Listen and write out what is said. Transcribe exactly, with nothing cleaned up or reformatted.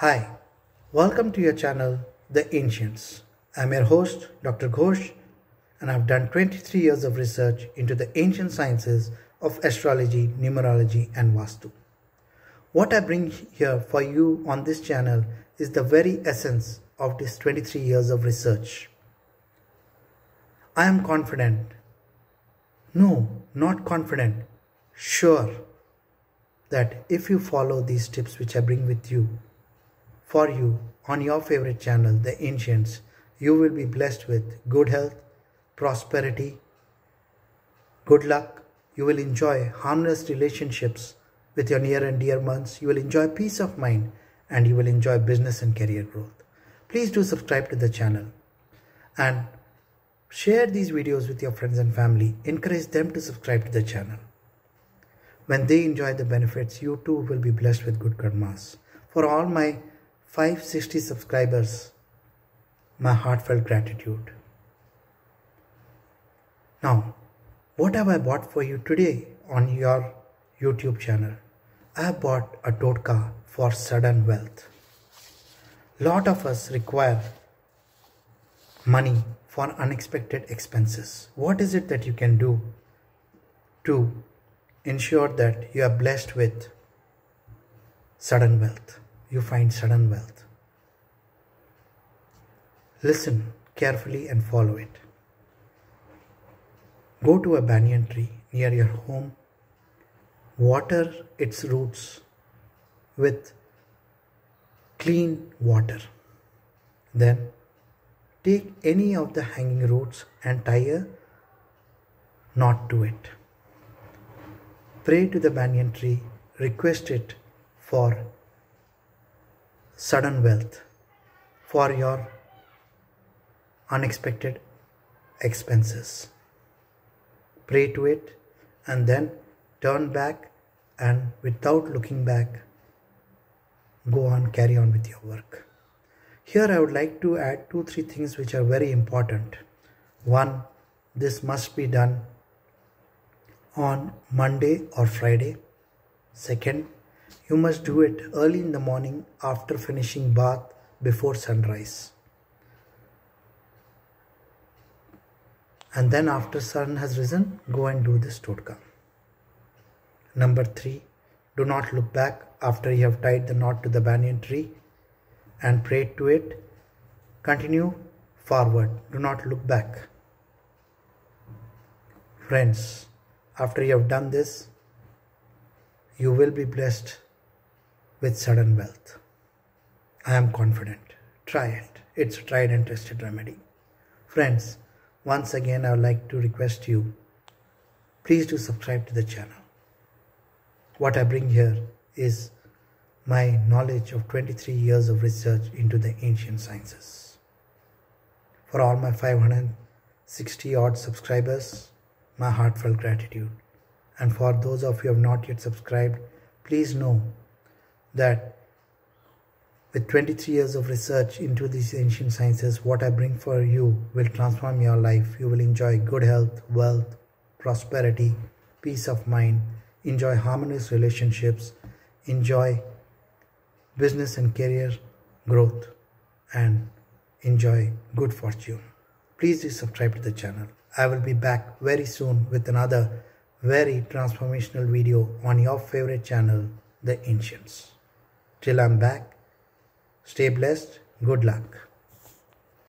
Hi, welcome to your channel, The Ancients. I'm your host, Doctor Ghosh, and I've done twenty-three years of research into the ancient sciences of astrology, numerology, and Vastu. What I bring here for you on this channel is the very essence of these twenty-three years of research. I am confident. No, not confident. Sure that if you follow these tips which I bring with you, for you on your favorite channel, The Ancients, you will be blessed with good health, prosperity, good luck. You will enjoy harmless relationships with your near and dear ones. You will enjoy peace of mind, and you will enjoy business and career growth. Please do subscribe to the channel and share these videos with your friends and family. Encourage them to subscribe to the channel. When they enjoy the benefits, you too will be blessed with good karmas. For all my five sixty subscribers, my heartfelt gratitude. Now, what have I bought for you today on your YouTube channel? I have bought a Totka for sudden wealth. Lot of us require money for unexpected expenses. What is it that you can do to ensure that you are blessed with sudden wealth? You find sudden wealth. Listen carefully and follow it. Go to a banyan tree near your home. Water its roots with clean water. Then take any of the hanging roots and tie a knot to it. Pray to the banyan tree. Request it for sudden wealth, for your unexpected expenses. Pray to it and then turn back and without looking back, go on, carry on with your work. Here I would like to add two, three things which are very important. One, this must be done on Monday or Friday. Second, you must do it early in the morning after finishing bath before sunrise. And then after sun has risen, go and do this Totka. Number three, do not look back after you have tied the knot to the banyan tree and pray to it. Continue forward. Do not look back. Friends, after you have done this, you will be blessed with sudden wealth. I am confident. Try it. It's a tried and tested remedy. Friends, once again, I would like to request you, please do subscribe to the channel. What I bring here is my knowledge of twenty-three years of research into the ancient sciences. For all my five hundred sixty odd subscribers, my heartfelt gratitude. And for those of you who have not yet subscribed, please know that with twenty-three years of research into these ancient sciences, what I bring for you will transform your life. You will enjoy good health, wealth, prosperity, peace of mind, enjoy harmonious relationships, enjoy business and career growth, and enjoy good fortune. Please do subscribe to the channel. I will be back very soon with another very transformational video on your favorite channel, The Ancients. Till I'm back, stay blessed, good luck.